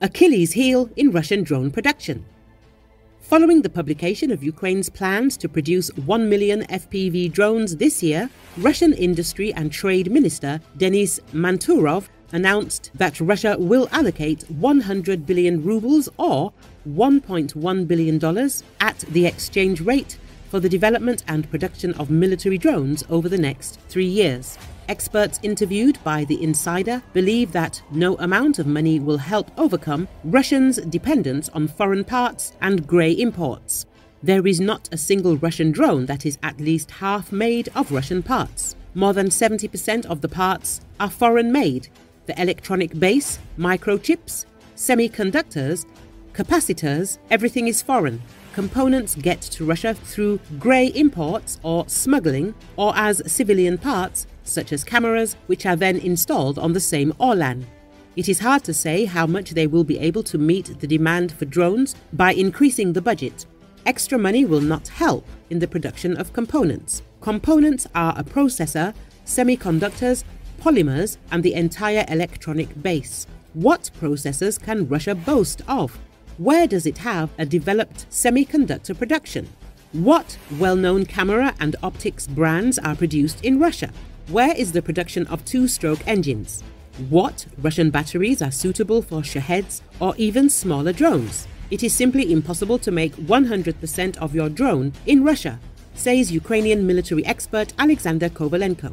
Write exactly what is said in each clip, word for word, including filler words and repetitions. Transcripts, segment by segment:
Achilles' heel in Russian drone production. Following the publication of Ukraine's plans to produce one million F P V drones this year, Russian Industry and Trade Minister Denis Manturov announced that Russia will allocate one hundred billion rubles or one point one billion dollars at the exchange rate for the development and production of military drones over the next three years. Experts interviewed by The Insider believe that no amount of money will help overcome Russians' dependence on foreign parts and grey imports. There is not a single Russian drone that is at least half made of Russian parts. More than seventy percent of the parts are foreign-made. The electronic base, microchips, semiconductors, capacitors, everything is foreign. Components get to Russia through grey imports or smuggling, or as civilian parts, such as cameras, which are then installed on the same Orlan. It is hard to say how much they will be able to meet the demand for drones by increasing the budget. Extra money will not help in the production of components. Components are a processor, semiconductors, polymers, and the entire electronic base. What processors can Russia boast of? Where does it have a developed semiconductor production? What well-known camera and optics brands are produced in Russia? Where is the production of two-stroke engines? What Russian batteries are suitable for Shaheds or even smaller drones? It is simply impossible to make one hundred percent of your drone in Russia, says Ukrainian military expert Alexander Kovalenko.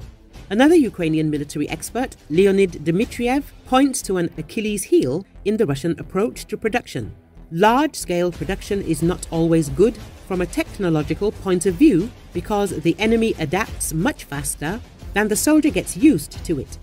Another Ukrainian military expert, Leonid Dmitriev, points to an Achilles' heel in the Russian approach to production. Large-scale production is not always good from a technological point of view because the enemy adapts much faster than the soldier gets used to it.